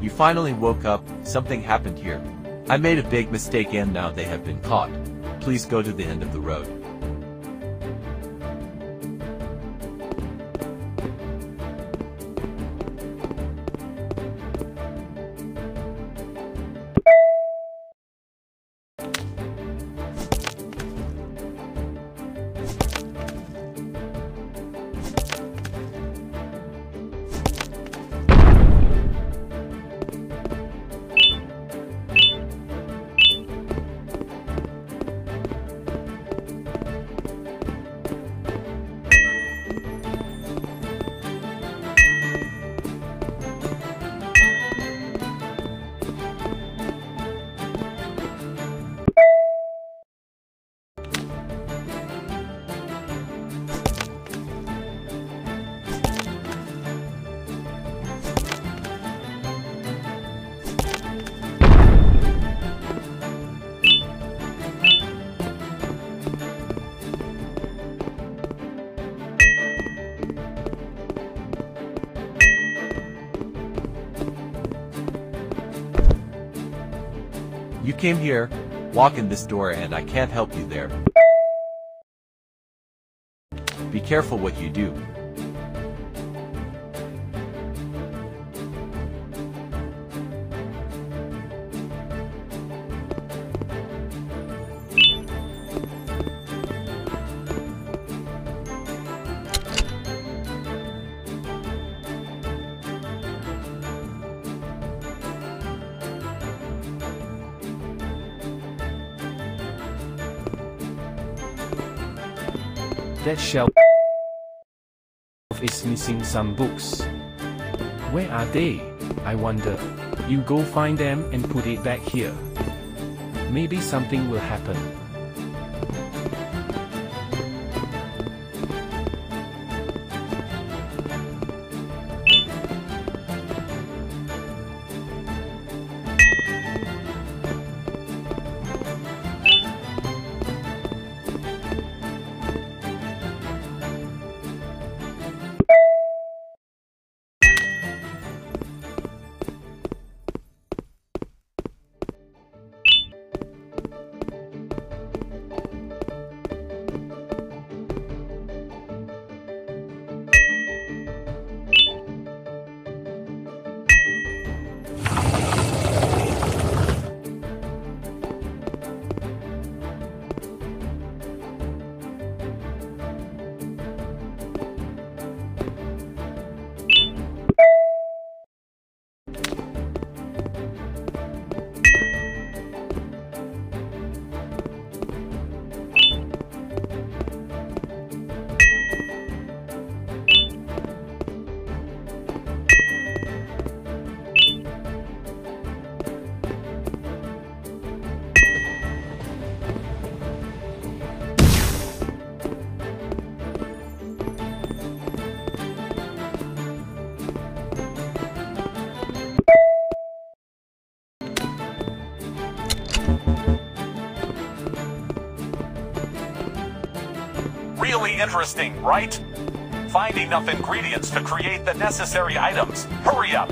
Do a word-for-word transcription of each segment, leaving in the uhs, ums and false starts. You finally woke up, something happened here. I made a big mistake and now they have been caught. Please go to the end of the road. You came here, walk in this door and I can't help you there. Be careful what you do. That shelf is missing some books. Where are they? I wonder. You go find them and put it back here. Maybe something will happen. Really interesting, right? Find enough ingredients to create the necessary items. Hurry up!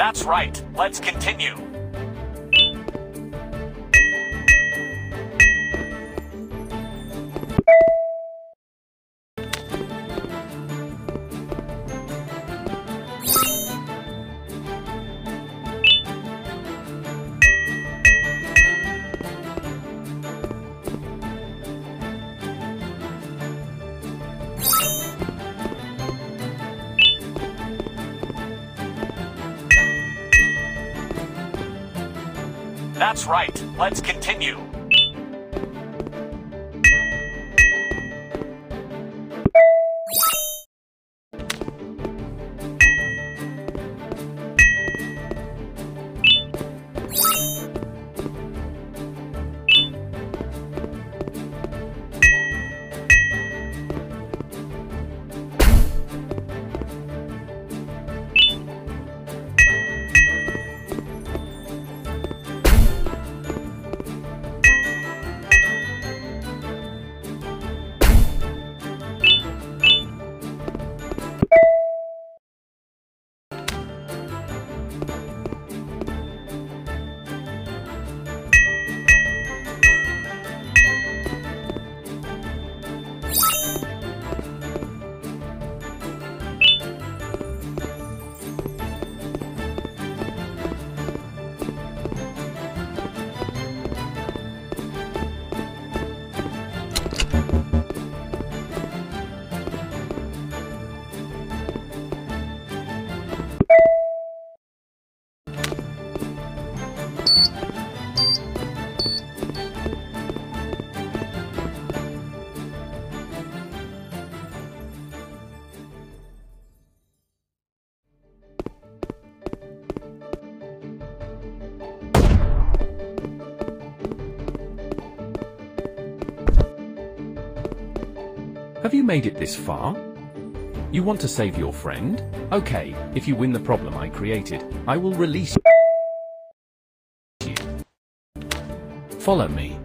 That's right, let's continue. That's right, let's continue. Have you made it this far? You want to save your friend? Okay, if you win the problem I created, I will release you. Follow me.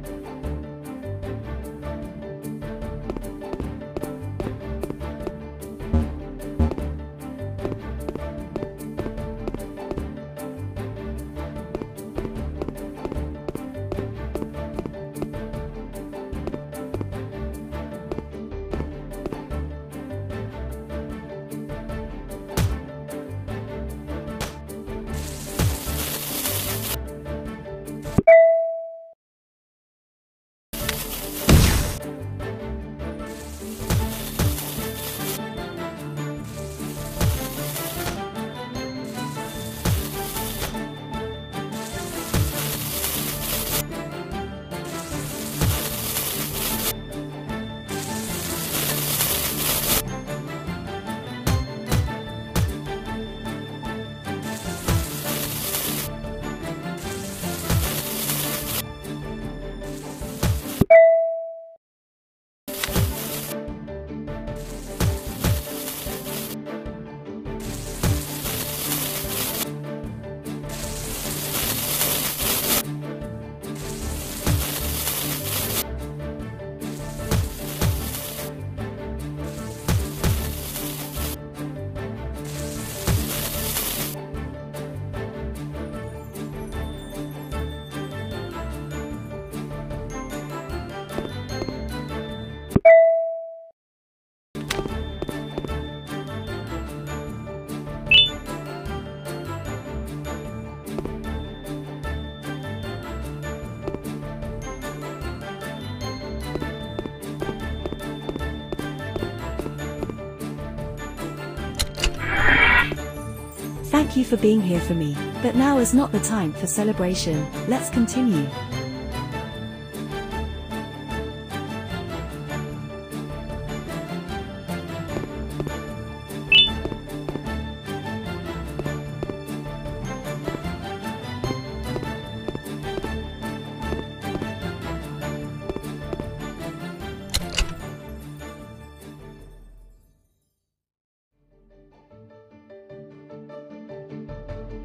Thank you for being here for me, but now is not the time for celebration. Let's continue.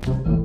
Thank you.